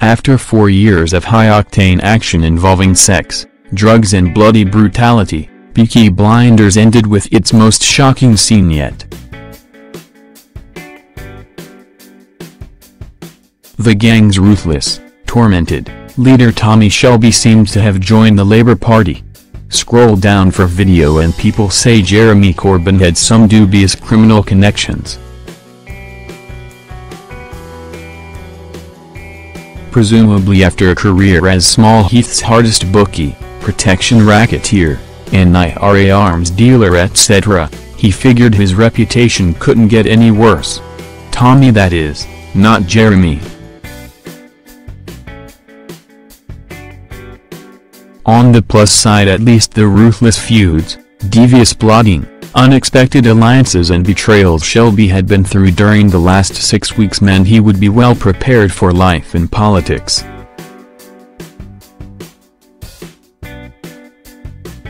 After 4 years of high-octane action involving sex, drugs and bloody brutality, Peaky Blinders ended with its most shocking scene yet. The gang's ruthless, tormented leader Tommy Shelby seems to have joined the Labour Party. Scroll down for video and people say Jeremy Corbyn had some dubious criminal connections. Presumably after a career as Small Heath's hardest bookie, protection racketeer, and IRA arms dealer etc., he figured his reputation couldn't get any worse. Tommy, that is, not Jeremy. On the plus side, at least, the ruthless feuds, devious plotting, unexpected alliances and betrayals Shelby had been through during the last 6 weeks meant he would be well prepared for life in politics.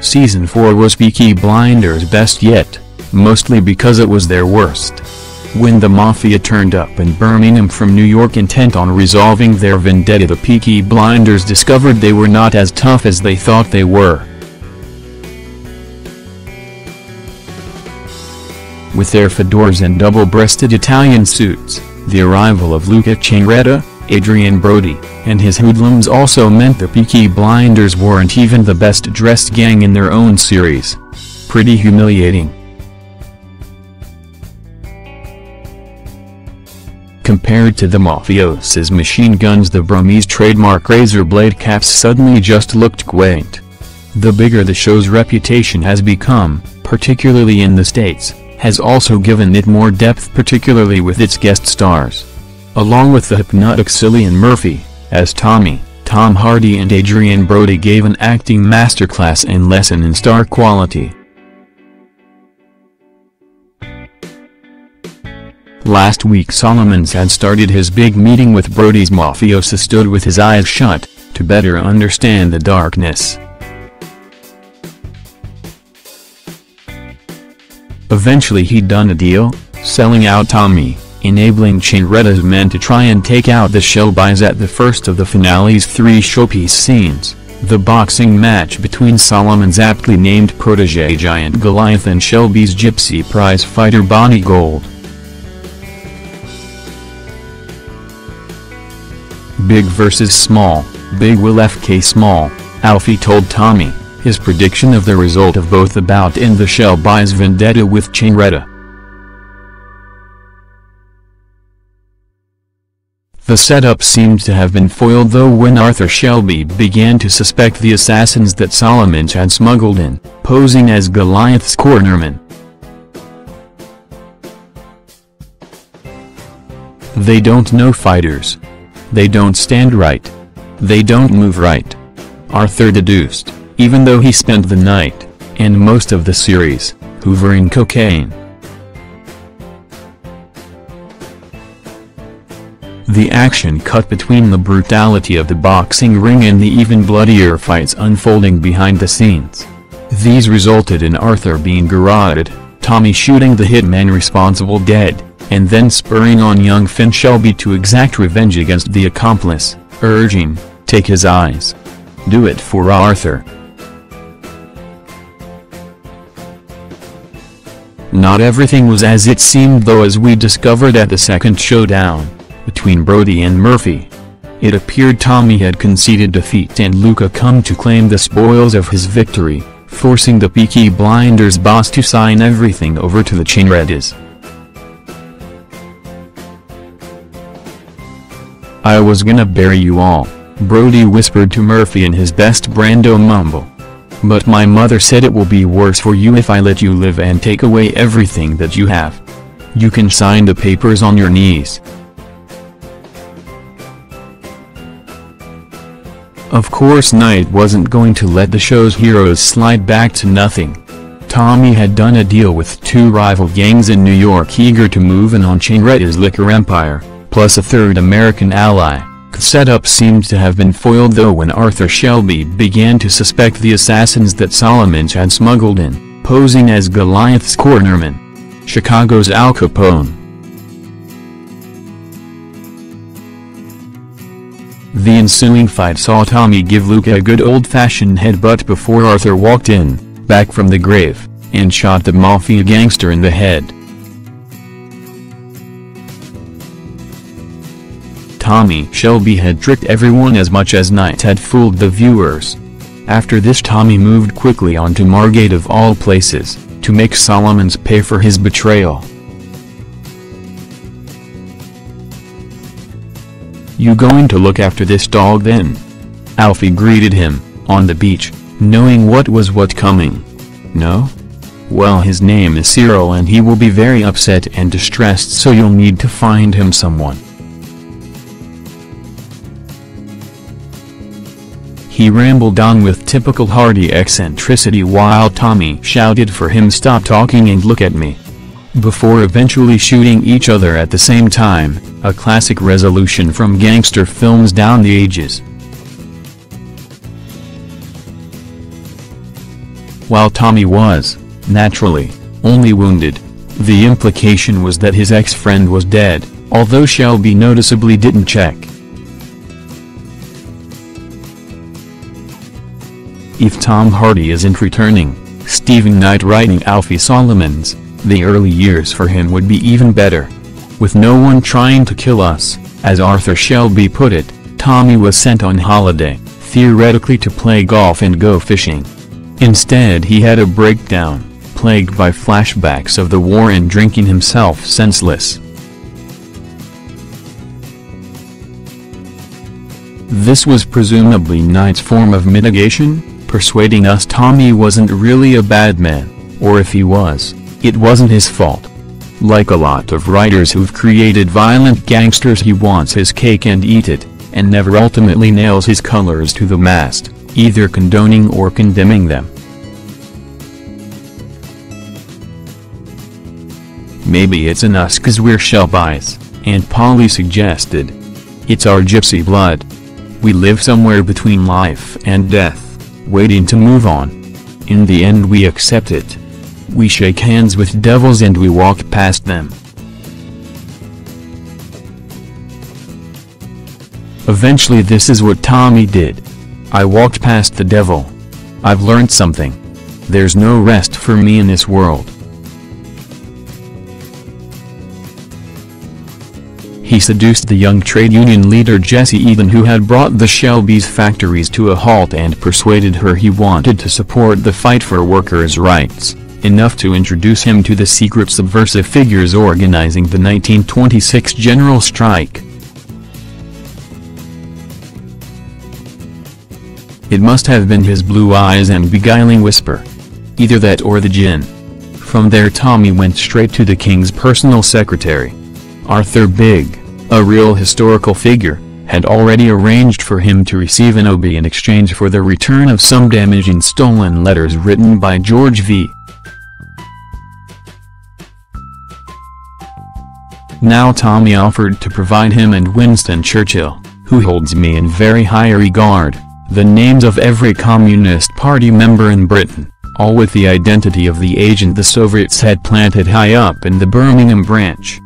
Season 4 was Peaky Blinders' best yet, mostly because it was their worst. When the Mafia turned up in Birmingham from New York intent on resolving their vendetta, the Peaky Blinders discovered they were not as tough as they thought they were. With their fedoras and double-breasted Italian suits, the arrival of Luca Changretta, Adrian Brody, and his hoodlums also meant the Peaky Blinders weren't even the best-dressed gang in their own series. Pretty humiliating. Compared to the Mafiosa's machine guns, the Brummies' trademark razor blade caps suddenly just looked quaint. The bigger the show's reputation has become, particularly in the States, has also given it more depth, particularly with its guest stars. Along with the hypnotic Cillian Murphy, as Tommy, Tom Hardy and Adrian Brody gave an acting masterclass and lesson in star quality. Last week Solomons had started his big meeting with Brody's mafiosa stood with his eyes shut, to better understand the darkness. Eventually he'd done a deal, selling out Tommy, enabling Changreta's men to try and take out the Shelbys at the first of the finale's 3 showpiece scenes, the boxing match between Solomon's aptly named protégé Giant Goliath and Shelby's gypsy prize fighter Bonnie Gold. Big vs. Small, Big will FK Small, Alfie told Tommy, his prediction of the result of both the bout and the Shelbys' vendetta with Changretta. The setup seems to have been foiled though when Arthur Shelby began to suspect the assassins that Solomons had smuggled in, posing as Goliath's cornermen. They don't know fighters. They don't stand right. They don't move right, Arthur deduced, even though he spent the night, and most of the series, hoovering cocaine. The action cut between the brutality of the boxing ring and the even bloodier fights unfolding behind the scenes. These resulted in Arthur being garroted, Tommy shooting the hitman responsible dead, and then spurring on young Finn Shelby to exact revenge against the accomplice, urging, "Take his eyes. Do it for Arthur." Not everything was as it seemed though, as we discovered at the second showdown between Brody and Murphy. It appeared Tommy had conceded defeat and Luca come to claim the spoils of his victory, forcing the Peaky Blinders boss to sign everything over to the Changrettas. "I was gonna bury you all," Brody whispered to Murphy in his best Brando mumble. "But my mother said it will be worse for you if I let you live and take away everything that you have. You can sign the papers on your knees." Of course Knight wasn't going to let the show's heroes slide back to nothing. Tommy had done a deal with 2 rival gangs in New York eager to move in on Changreta's liquor empire, plus a third American ally, setup seemed to have been foiled though when Arthur Shelby began to suspect the assassins that Solomons had smuggled in, posing as Goliath's cornermen. Chicago's Al Capone. The ensuing fight saw Tommy give Luca a good old-fashioned headbutt before Arthur walked in, back from the grave, and shot the mafia gangster in the head. Tommy Shelby had tricked everyone as much as Knight had fooled the viewers. After this, Tommy moved quickly on to Margate of all places, to make Solomons pay for his betrayal. "You going to look after this dog then?" Alfie greeted him, on the beach, knowing what was what coming. "No? Well, his name is Cyril and he will be very upset and distressed, so you'll need to find him someone." He rambled on with typical Hardy eccentricity while Tommy shouted for him, "Stop talking and look at me," before eventually shooting each other at the same time, a classic resolution from gangster films down the ages. While Tommy was, naturally, only wounded, the implication was that his ex-friend was dead, although Shelby noticeably didn't check. If Tom Hardy isn't returning, Stephen Knight writing Alfie Solomons, the early years for him would be even better. "With no one trying to kill us," as Arthur Shelby put it, Tommy was sent on holiday, theoretically to play golf and go fishing. Instead he had a breakdown, plagued by flashbacks of the war and drinking himself senseless. This was presumably Knight's form of mitigation, persuading us Tommy wasn't really a bad man, or if he was, it wasn't his fault. Like a lot of writers who've created violent gangsters, he wants his cake and eat it, and never ultimately nails his colors to the mast, either condoning or condemning them. "Maybe it's in us 'cause we're Shelbys," Aunt Polly suggested. "It's our gypsy blood. We live somewhere between life and death, waiting to move on. In the end we accept it. We shake hands with devils and we walk past them." Eventually this is what Tommy did. "I walked past the devil. I've learned something. There's no rest for me in this world." He seduced the young trade union leader Jesse Eden, who had brought the Shelby's factories to a halt, and persuaded her he wanted to support the fight for workers' rights, enough to introduce him to the secret subversive figures organizing the 1926 general strike. It must have been his blue eyes and beguiling whisper. Either that or the gin. From there Tommy went straight to the King's personal secretary. Arthur Bigge, a real historical figure, had already arranged for him to receive an obie in exchange for the return of some damaging stolen letters written by George V. Now Tommy offered to provide him and Winston Churchill, who holds me in very high regard, the names of every Communist Party member in Britain, all with the identity of the agent the Soviets had planted high up in the Birmingham branch.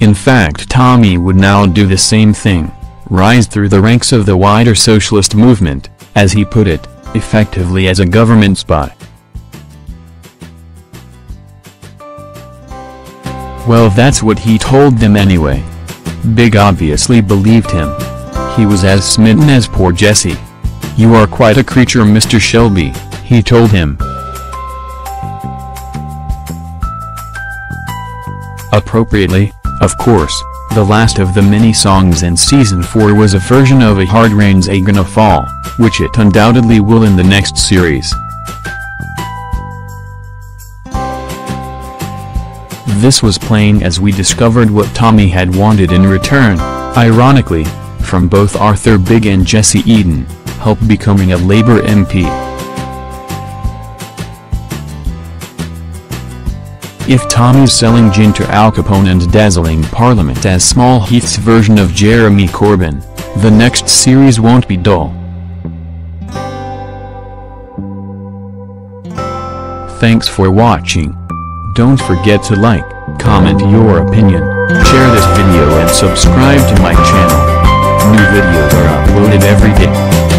In fact, Tommy would now do the same thing, rise through the ranks of the wider socialist movement, as he put it, effectively as a government spy. Well, that's what he told them anyway. Bigge obviously believed him. He was as smitten as poor Jesse. "You are quite a creature, Mr. Shelby," he told him. Appropriately, of course, the last of the many songs in Season 4 was a version of A Hard Rain's A Gonna Fall, which it undoubtedly will in the next series. This was plain as we discovered what Tommy had wanted in return, ironically, from both Arthur Bigge and Jesse Eden, help becoming a Labour MP. if Tommy's selling gin to Al Capone and dazzling Parliament as Small Heath's version of Jeremy Corbyn, the next series won't be dull. Thanks for watching. Don't forget to like, comment your opinion, share this video and subscribe to my channel. New videos are uploaded every day.